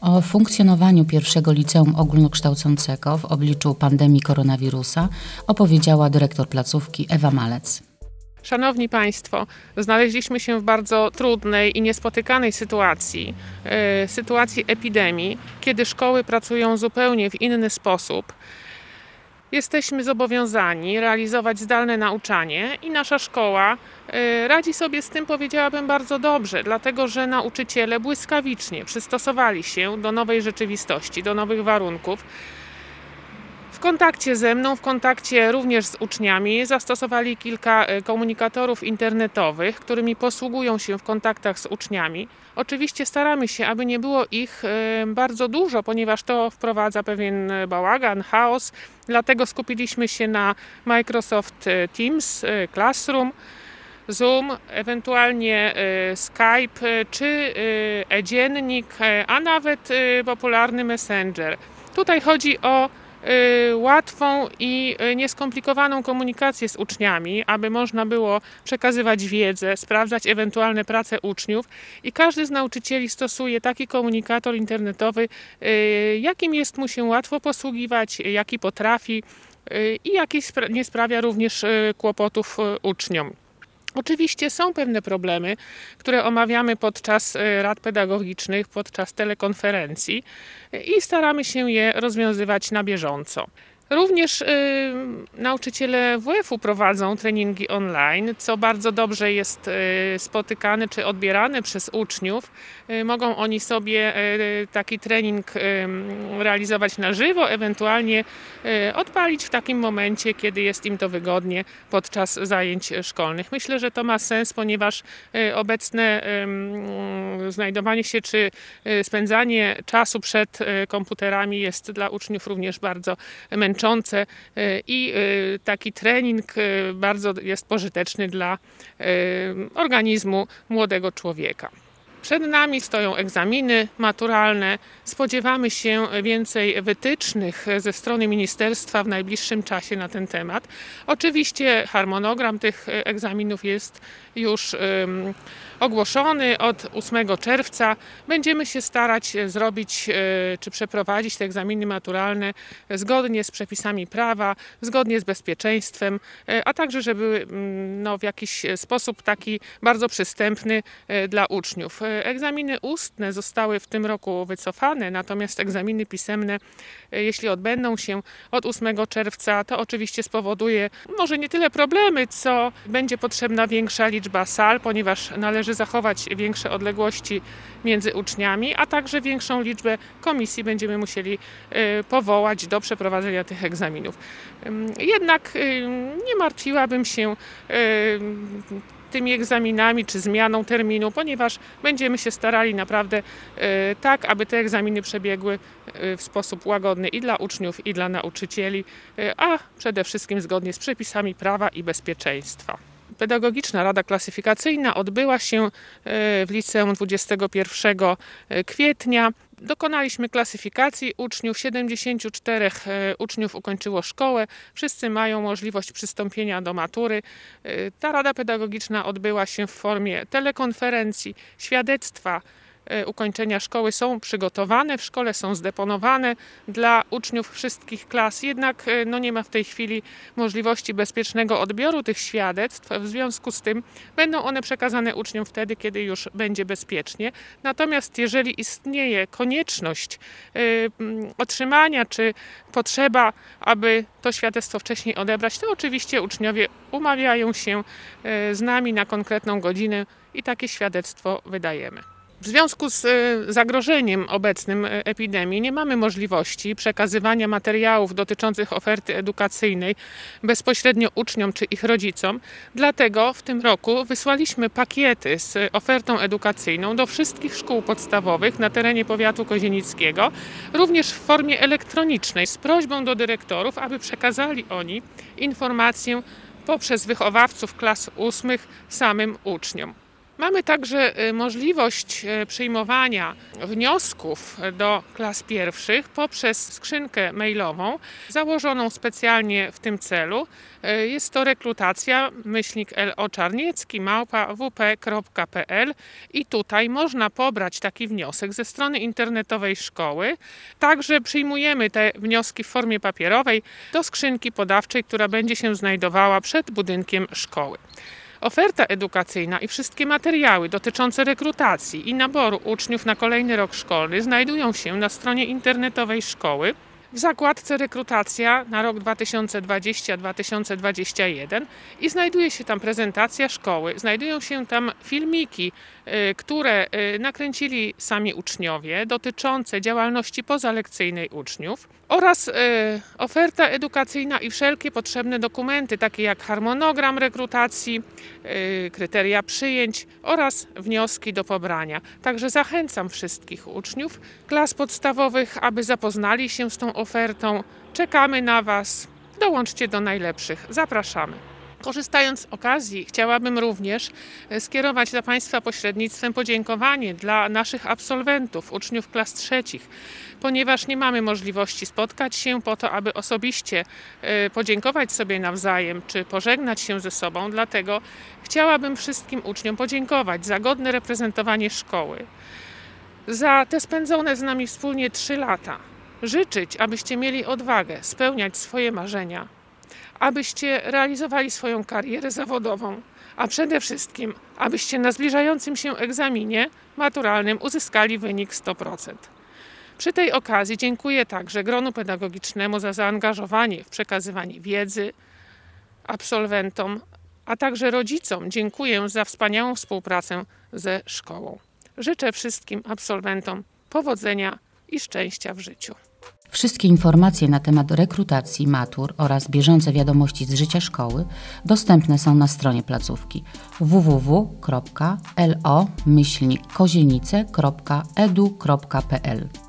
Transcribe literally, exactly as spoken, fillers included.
O funkcjonowaniu pierwszego liceum ogólnokształcącego w obliczu pandemii koronawirusa opowiedziała dyrektor placówki Ewa Malec. Szanowni Państwo, znaleźliśmy się w bardzo trudnej i niespotykanej sytuacji, sytuacji epidemii, kiedy szkoły pracują zupełnie w inny sposób. Jesteśmy zobowiązani realizować zdalne nauczanie i nasza szkoła radzi sobie z tym, powiedziałabym, bardzo dobrze, dlatego że nauczyciele błyskawicznie przystosowali się do nowej rzeczywistości, do nowych warunków. W kontakcie ze mną, w kontakcie również z uczniami zastosowali kilka komunikatorów internetowych, którymi posługują się w kontaktach z uczniami. Oczywiście staramy się, aby nie było ich bardzo dużo, ponieważ to wprowadza pewien bałagan, chaos. Dlatego skupiliśmy się na Microsoft Teams, Classroom, Zoom, ewentualnie Skype czy e-dziennik, a nawet popularny Messenger. Tutaj chodzi o łatwą i nieskomplikowaną komunikację z uczniami, aby można było przekazywać wiedzę, sprawdzać ewentualne prace uczniów i każdy z nauczycieli stosuje taki komunikator internetowy, jakim jest mu się łatwo posługiwać, jaki potrafi i jaki nie sprawia również kłopotów uczniom. Oczywiście są pewne problemy, które omawiamy podczas rad pedagogicznych, podczas telekonferencji i staramy się je rozwiązywać na bieżąco. Również y, nauczyciele W F u prowadzą treningi online, co bardzo dobrze jest y, spotykane czy odbierane przez uczniów. Y, mogą oni sobie y, taki trening y, realizować na żywo, ewentualnie y, odpalić w takim momencie, kiedy jest im to wygodnie podczas zajęć szkolnych. Myślę, że to ma sens, ponieważ y, obecne y, y, znajdowanie się czy y, spędzanie czasu przed y, komputerami jest dla uczniów również bardzo męczące. I taki trening bardzo jest pożyteczny dla organizmu młodego człowieka. Przed nami stoją egzaminy maturalne. Spodziewamy się więcej wytycznych ze strony ministerstwa w najbliższym czasie na ten temat. Oczywiście harmonogram tych egzaminów jest już ogłoszony od ósmego czerwca. Będziemy się starać zrobić czy przeprowadzić te egzaminy maturalne zgodnie z przepisami prawa, zgodnie z bezpieczeństwem, a także żeby no, w jakiś sposób taki bardzo przystępny dla uczniów. Egzaminy ustne zostały w tym roku wycofane, natomiast egzaminy pisemne, jeśli odbędą się od ósmego czerwca, to oczywiście spowoduje może nie tyle problemy, co będzie potrzebna większa liczba sal, ponieważ należy zachować większe odległości między uczniami, a także większą liczbę komisji będziemy musieli powołać do przeprowadzenia tych egzaminów. Jednak nie martwiłabym się tymi egzaminami czy zmianą terminu, ponieważ będziemy się starali naprawdę tak, aby te egzaminy przebiegły w sposób łagodny i dla uczniów, i dla nauczycieli, a przede wszystkim zgodnie z przepisami prawa i bezpieczeństwa. Pedagogiczna Rada Klasyfikacyjna odbyła się w liceum dwudziestego pierwszego kwietnia. Dokonaliśmy klasyfikacji uczniów, siedemdziesięciu czterech uczniów ukończyło szkołę, wszyscy mają możliwość przystąpienia do matury. Ta Rada Pedagogiczna odbyła się w formie telekonferencji, świadectwa ukończenia szkoły są przygotowane, w szkole są zdeponowane dla uczniów wszystkich klas, jednak no, nie ma w tej chwili możliwości bezpiecznego odbioru tych świadectw, w związku z tym będą one przekazane uczniom wtedy, kiedy już będzie bezpiecznie. Natomiast jeżeli istnieje konieczność y, otrzymania czy potrzeba, aby to świadectwo wcześniej odebrać, to oczywiście uczniowie umawiają się y, z nami na konkretną godzinę i takie świadectwo wydajemy. W związku z zagrożeniem obecnym epidemii nie mamy możliwości przekazywania materiałów dotyczących oferty edukacyjnej bezpośrednio uczniom czy ich rodzicom. Dlatego w tym roku wysłaliśmy pakiety z ofertą edukacyjną do wszystkich szkół podstawowych na terenie powiatu kozienickiego, również w formie elektronicznej, z prośbą do dyrektorów, aby przekazali oni informację poprzez wychowawców klas ósmych samym uczniom. Mamy także możliwość przyjmowania wniosków do klas pierwszych poprzez skrzynkę mailową założoną specjalnie w tym celu. Jest to rekrutacja myślnik L. O. Czarniecki małpa w p kropka p l i tutaj można pobrać taki wniosek ze strony internetowej szkoły. Także przyjmujemy te wnioski w formie papierowej do skrzynki podawczej, która będzie się znajdowała przed budynkiem szkoły. Oferta edukacyjna i wszystkie materiały dotyczące rekrutacji i naboru uczniów na kolejny rok szkolny znajdują się na stronie internetowej szkoły w zakładce rekrutacja na rok dwa tysiące dwudziesty dwa tysiące dwudziesty jeden i znajduje się tam prezentacja szkoły, znajdują się tam filmiki, które nakręcili sami uczniowie dotyczące działalności pozalekcyjnej uczniów oraz oferta edukacyjna i wszelkie potrzebne dokumenty, takie jak harmonogram rekrutacji, kryteria przyjęć oraz wnioski do pobrania. Także zachęcam wszystkich uczniów klas podstawowych, aby zapoznali się z tą ofertą. Czekamy na Was. Dołączcie do najlepszych. Zapraszamy. Korzystając z okazji, chciałabym również skierować za Państwa pośrednictwem podziękowanie dla naszych absolwentów, uczniów klas trzecich, ponieważ nie mamy możliwości spotkać się po to, aby osobiście podziękować sobie nawzajem czy pożegnać się ze sobą. Dlatego chciałabym wszystkim uczniom podziękować za godne reprezentowanie szkoły, za te spędzone z nami wspólnie trzy lata. Życzyć, abyście mieli odwagę spełniać swoje marzenia, abyście realizowali swoją karierę zawodową, a przede wszystkim, abyście na zbliżającym się egzaminie maturalnym uzyskali wynik sto procent. Przy tej okazji dziękuję także gronu pedagogicznemu za zaangażowanie w przekazywanie wiedzy absolwentom, a także rodzicom dziękuję za wspaniałą współpracę ze szkołą. Życzę wszystkim absolwentom powodzenia i szczęścia w życiu. Wszystkie informacje na temat rekrutacji, matur oraz bieżące wiadomości z życia szkoły dostępne są na stronie placówki w w w kropka lo myślnik kozienice kropka e d u kropka p l.